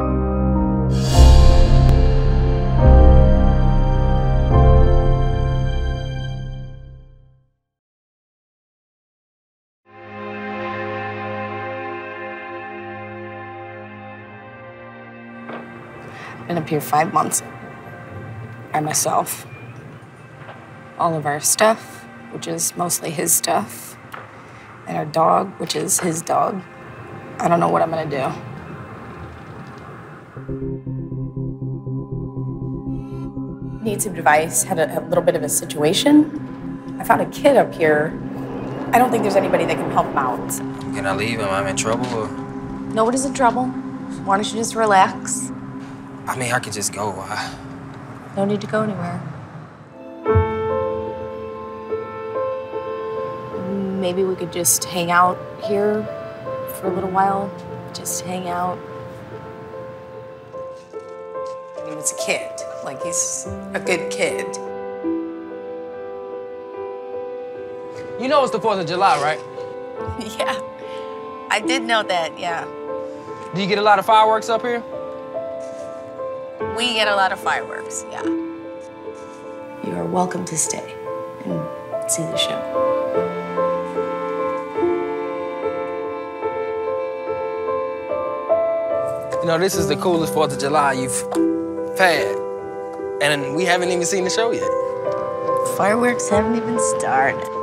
I've been up here 5 months by myself. All of our stuff, which is mostly his stuff, and our dog, which is his dog. I don't know what I'm gonna do. Needs some advice, had a little bit of a situation. I found a kid up here. I don't think there's anybody that can help him out. Can I leave him? I'm in trouble or? Nobody's in trouble. Why don't you just relax? I mean, I could just go. No need to go anywhere. Maybe we could just hang out here for a little while. Just hang out. I mean, it's a kid. Like, he's a good kid. You know it's the 4th of July, right? Yeah. I did know that, yeah. Do you get a lot of fireworks up here? We get a lot of fireworks, yeah. You are welcome to stay and see the show. You know, this is the coolest 4th of July you've had, and we haven't even seen the show yet. Fireworks haven't even started.